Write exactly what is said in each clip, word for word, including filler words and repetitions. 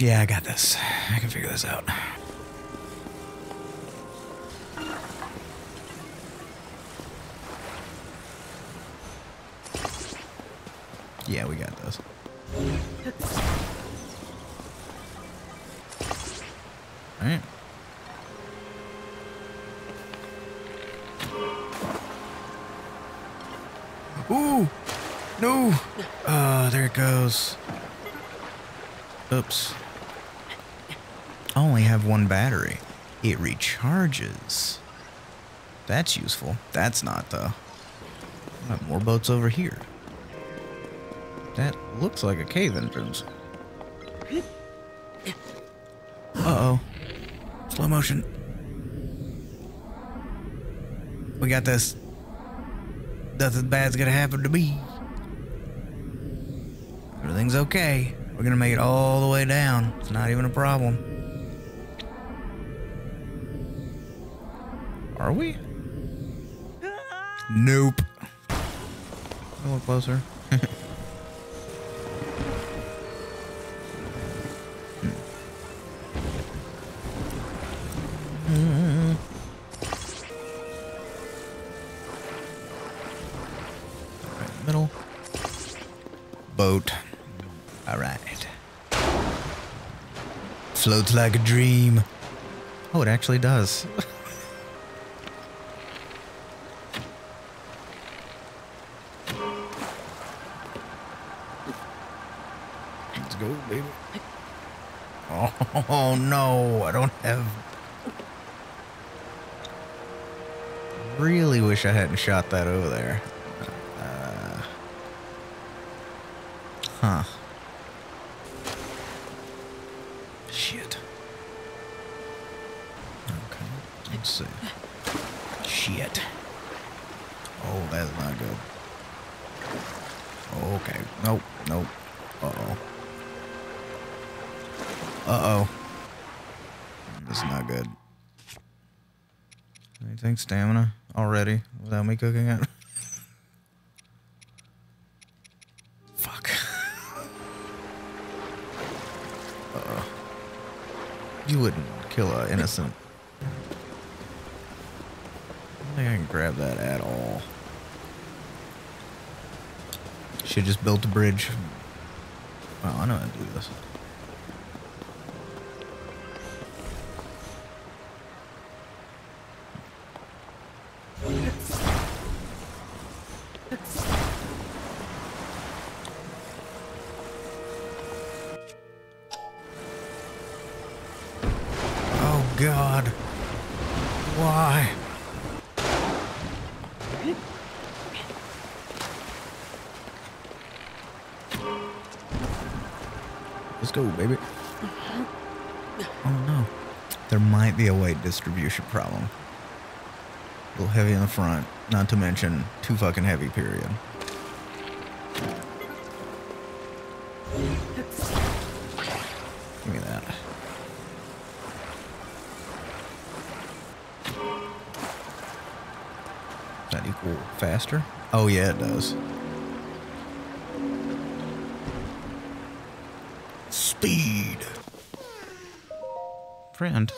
Yeah, I got this. I can figure this out. Yeah, we got this. Alright. Ooh! No! Oh, there it goes. Oops. I only have one battery. It recharges. That's useful. That's not, though. I have more boats over here. That looks like a cave entrance. Uh-oh. Slow motion. We got this. Nothing bad's gonna happen to me. Everything's okay. We're gonna make it all the way down. It's not even a problem. Are we? Nope. A little closer. Floats like a dream. Oh, it actually does. Let's go, baby. Oh, oh, oh no, I don't have. Really wish I hadn't shot that over there. Uh, huh. Shit. Okay, let's see. Shit. Oh, that's not good. Okay, nope, nope. Uh-oh. Uh-oh. That's not good. Anything stamina already without me cooking it? You wouldn't kill an innocent. I don't think I can grab that at all. Should just built a bridge. Wow, I know how to do this. God, why? Let's go, baby. Oh no, there might be a weight distribution problem. A little heavy in the front, not to mention too fucking heavy, period. Give me that. That equal faster? Oh yeah, it does. Speed. Friend.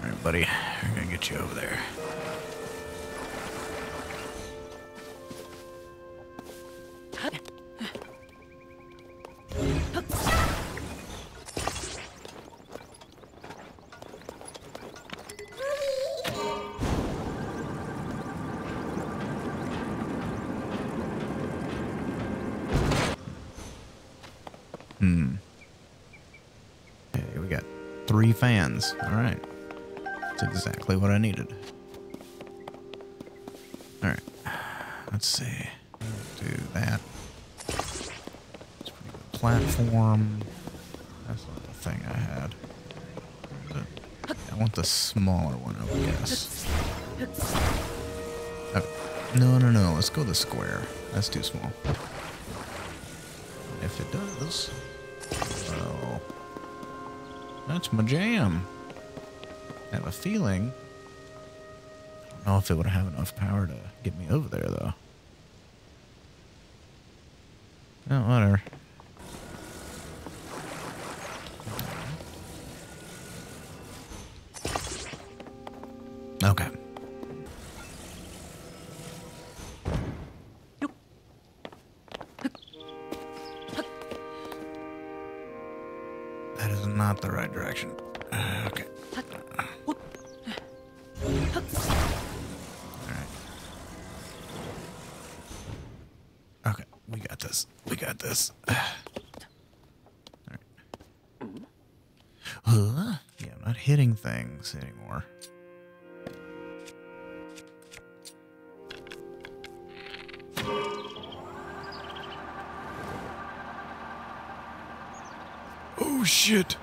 All right, buddy. We're gonna get you over there. Hmm. Hey, we got three fans. All right. That's exactly what I needed. All right. Let's see. Do that. That's a pretty good platform. That's not the thing I had. I want the smaller one, I would guess. Oh, no, no, no. Let's go the square. That's too small. If it does, well, that's my jam. I have a feeling. I don't know if it would have enough power to get me over there, though. No, whatever. Okay. That is not the right direction. Uh, okay. All right. Okay, we got this. We got this. All right. Huh? Yeah, I'm not hitting things anymore. Shit.